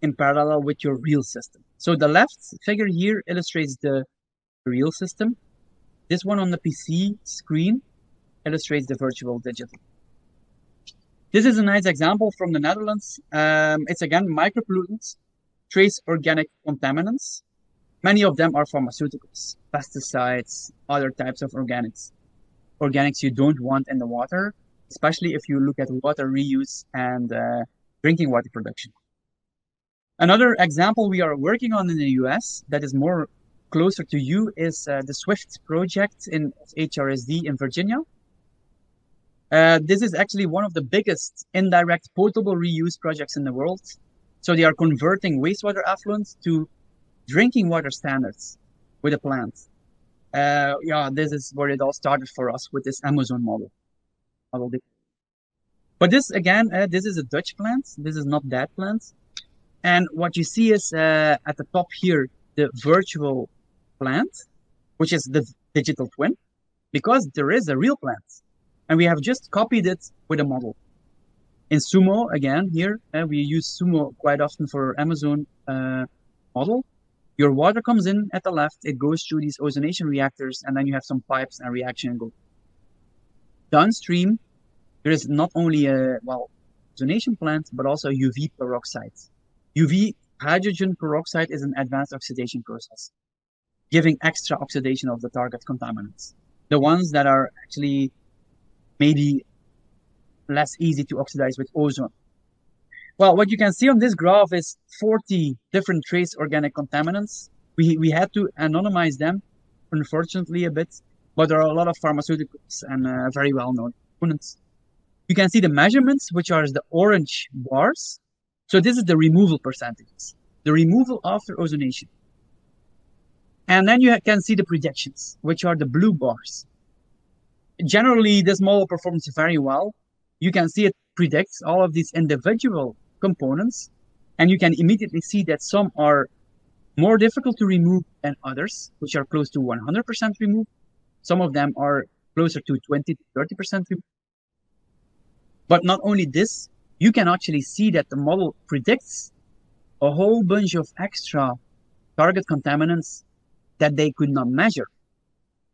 in parallel with your real system. So the left figure here illustrates the real system. This one on the P C screen illustrates the virtual digital. This is a nice example from the Netherlands. Um, it's again micropollutants, trace organic contaminants. Many of them are pharmaceuticals, pesticides, other types of organics. Organics you don't want in the water, especially if you look at water reuse and uh, drinking water production. Another example we are working on in the U S that is more closer to you is uh, the SWIFT project in H R S D in Virginia. Uh, this is actually one of the biggest indirect potable reuse projects in the world. So they are converting wastewater effluents to drinking water standards with a plant. Uh, yeah, this is where it all started for us with this Amazon model. But this again, uh, this is a Dutch plant. This is not that plant. And what you see is uh, at the top here, the virtual plant, which is the digital twin, because there is a real plant. And we have just copied it with a model. In Sumo, again, here, uh, we use Sumo quite often for Amazon uh, model. Your water comes in at the left. It goes through these ozonation reactors, and then you have some pipes and reaction go. Downstream, there is not only a, well, ozonation plant, but also U V peroxide. U V hydrogen peroxide is an advanced oxidation process, giving extra oxidation of the target contaminants. The ones that are actually maybe less easy to oxidize with ozone. Well, what you can see on this graph is forty different trace organic contaminants. We, we had to anonymize them, unfortunately, a bit. But there are a lot of pharmaceuticals and uh, very well-known components. You can see the measurements, which are the orange bars. So this is the removal percentages, the removal after ozonation. And then you can see the predictions, which are the blue bars. Generally, this model performs very well. You can see it predicts all of these individual components, and you can immediately see that some are more difficult to remove than others, which are close to one hundred percent removed. Some of them are closer to twenty to thirty percent removed. But not only this, you can actually see that the model predicts a whole bunch of extra target contaminants that they could not measure.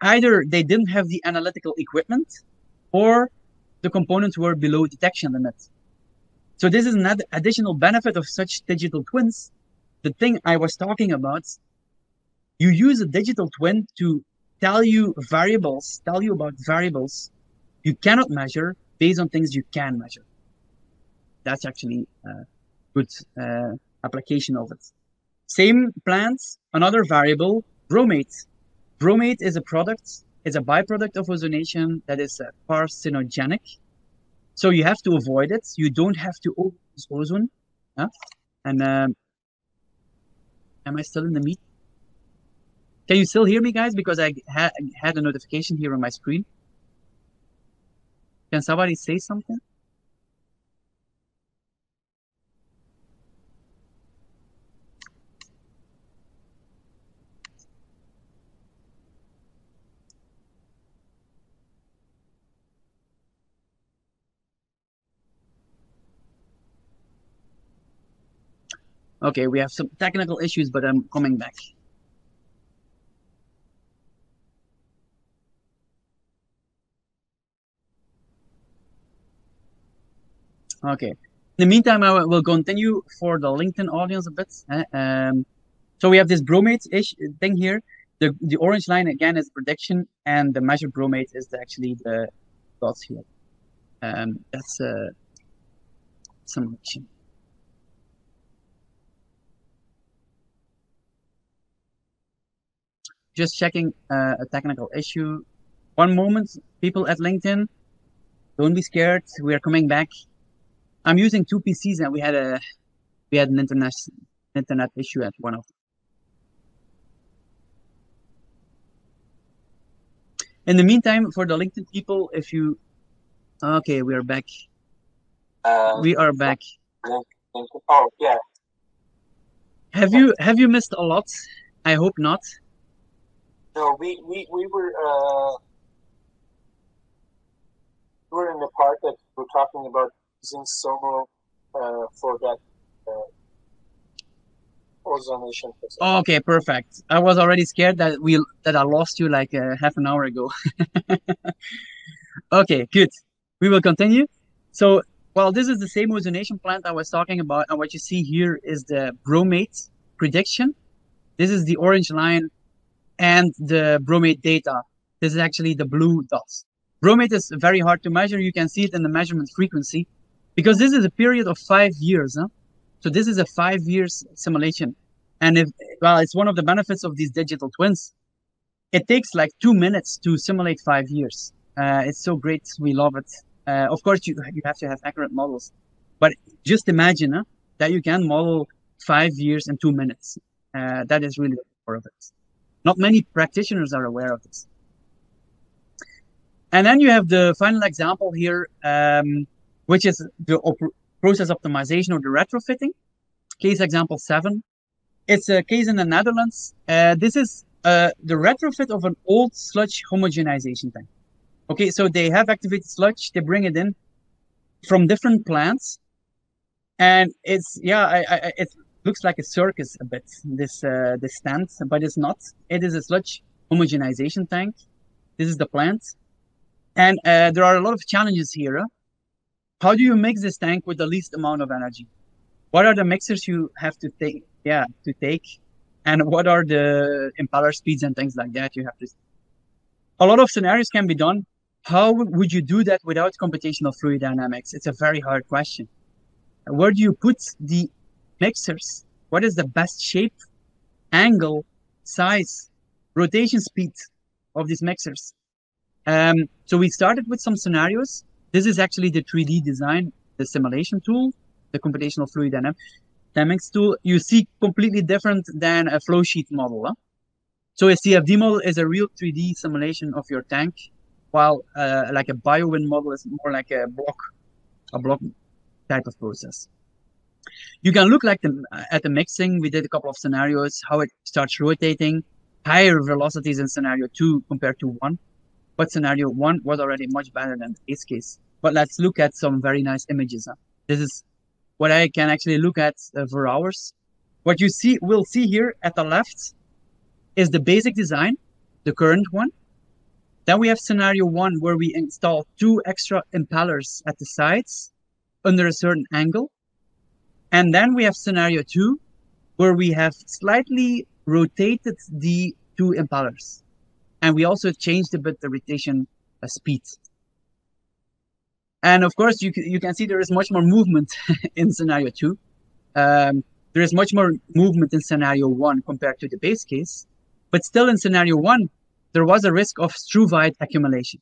Either they didn't have the analytical equipment, or the components were below detection limit. So this is an ad- additional benefit of such digital twins. The thing I was talking about, you use a digital twin to tell you variables, tell you about variables you cannot measure based on things you can measure. That's actually a good uh, application of it. Same plants, another variable, bromate. Bromate is a product, it's a byproduct of ozonation that is uh, carcinogenic. So you have to avoid it. You don't have to overuse ozone. Huh? And um, am I still in the meet? Can you still hear me, guys? Because I ha had a notification here on my screen. Can somebody say something? Okay, we have some technical issues, but I'm coming back. Okay. In the meantime, I will continue for the LinkedIn audience a bit. Um, so we have this bromate-ish thing here. The, the orange line, again, is prediction, and the measured bromate is the, actually the dots here. Um, that's uh, some action. Just checking uh, a technical issue. One moment, people at LinkedIn, don't be scared. We are coming back. I'm using two P Cs, and we had a we had an internet internet issue at one of them. In the meantime, for the LinkedIn people, if you okay, we are back. Uh, we are back. Oh yeah. Have you have you missed a lot? I hope not. No, we, we, we were uh, we were in the part that we're talking about using Sumo uh, for that uh, ozonation. Oh, okay, perfect. I was already scared that we that I lost you like uh, half an hour ago. Okay, good. We will continue. So, well, this is the same ozonation plant I was talking about, and what you see here is the bromate prediction. This is the orange line. And the bromate data. This is actually the blue dots. Bromate is very hard to measure. You can see it in the measurement frequency because this is a period of five years. Huh? So this is a five years simulation. And if, well, it's one of the benefits of these digital twins. It takes like two minutes to simulate five years. Uh, it's so great. We love it. Uh, of course, you, you have to have accurate models. But just imagine huh, that you can model five years in two minutes. Uh, that is really perfect. Not many practitioners are aware of this. And then you have the final example here, um, which is the op process optimization or the retrofitting. Case example seven. It's a case in the Netherlands. Uh, this is uh, the retrofit of an old sludge homogenization tank. Okay, so they have activated sludge. They bring it in from different plants. And it's, yeah, I, I, it's... looks like a circus a bit, this uh, this stand, but it's not. It is a sludge homogenization tank. This is the plant. And uh, there are a lot of challenges here. Huh? How do you mix this tank with the least amount of energy? What are the mixers you have to take? Yeah, to take, and what are the impeller speeds and things like that you have to. A lot of scenarios can be done. How would you do that without computational fluid dynamics? It's a very hard question. Where do you put the mixers? What is the best shape, angle, size, rotation speed of these mixers? Um, so we started with some scenarios. This is actually the three D design, the simulation tool, the computational fluid dynamics tool. You see completely different than a flow sheet model. Huh? So a C F D model is a real three D simulation of your tank, while uh, like a BioWin model is more like a block, a block type of process. You can look like the, at the mixing. We did a couple of scenarios, how it starts rotating, higher velocities in scenario two compared to one. But scenario one was already much better than this case. But let's look at some very nice images. Huh? This is what I can actually look at uh, for hours. What you see, we'll see here at the left is the basic design, the current one. Then we have scenario one, where we install two extra impellers at the sides under a certain angle. And then we have scenario two, where we have slightly rotated the two impellers. And we also changed a bit the rotation uh, speed. And of course, you, you can see there is much more movement in scenario two. Um, there is much more movement in scenario one compared to the base case. But still in scenario one, there was a risk of struvite accumulation.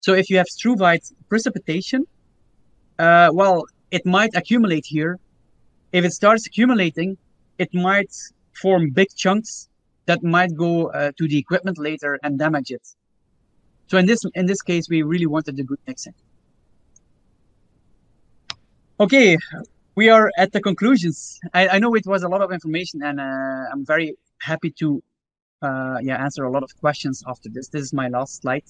So if you have struvite precipitation, uh, well, it might accumulate here. If it starts accumulating, it might form big chunks that might go uh, to the equipment later and damage it. So in this in this case, we really wanted the good mixing. Okay, we are at the conclusions. I, I know it was a lot of information, and uh, I'm very happy to uh, yeah answer a lot of questions after this. This is my last slide.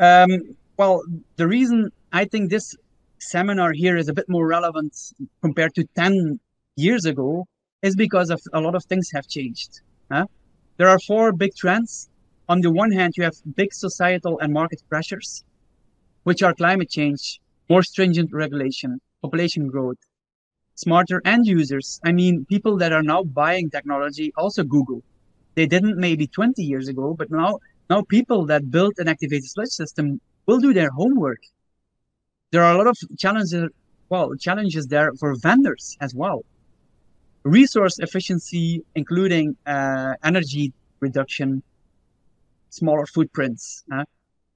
Um, well, the reason I think this seminar here is a bit more relevant compared to ten years ago is because of a lot of things have changed. Huh? There are four big trends. On the one hand, you have big societal and market pressures, which are climate change, more stringent regulation, population growth, smarter end users. I mean, people that are now buying technology, also Google. They didn't maybe twenty years ago, but now, now people that build an activated sludge system will do their homework. There are a lot of challenges, well, challenges there for vendors as well. Resource efficiency, including uh, energy reduction, smaller footprints, uh,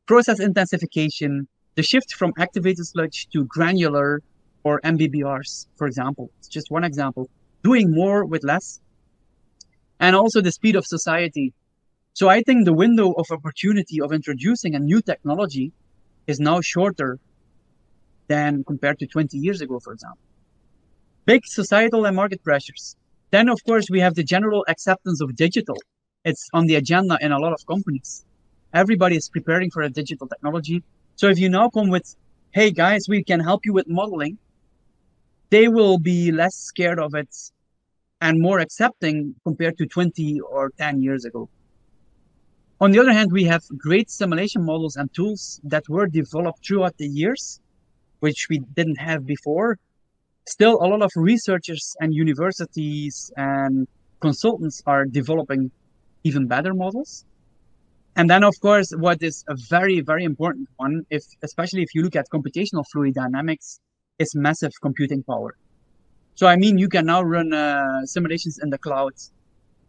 process intensification, the shift from activated sludge to granular or M B B Rs, for example. It's just one example. Doing more with less. And also the speed of society. So I think the window of opportunity of introducing a new technology is now shorter than compared to twenty years ago, for example. Big societal and market pressures. Then, of course, we have the general acceptance of digital. It's on the agenda in a lot of companies. Everybody is preparing for a digital technology. So if you now come with, hey, guys, we can help you with modeling, they will be less scared of it and more accepting compared to twenty or ten years ago. On the other hand, we have great simulation models and tools that were developed throughout the years, which we didn't have before. Still, a lot of researchers and universities and consultants are developing even better models. And then, of course, what is a very, very important one, if, especially if you look at computational fluid dynamics, is massive computing power. So, I mean, you can now run uh, simulations in the cloud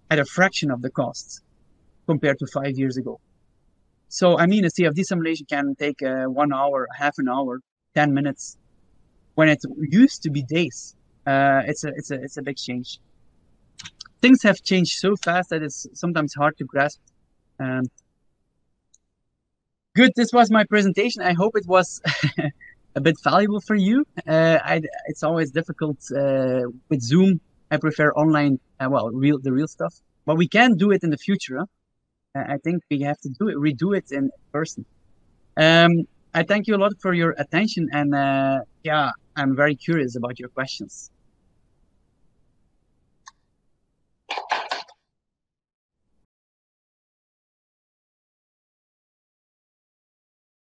at a fraction of the cost compared to five years ago. So, I mean, a C F D simulation can take uh, one hour, half an hour, ten minutes. When it used to be days, uh, it's a it's a it's a big change. Things have changed so fast that it's sometimes hard to grasp. Um, good, this was my presentation. I hope it was a bit valuable for you. Uh, I, it's always difficult uh, with Zoom. I prefer online, uh, well, real the real stuff. But we can do it in the future. Huh? Uh, I think we have to do it, redo it in person. Um, I thank you a lot for your attention, and uh, yeah, I'm very curious about your questions.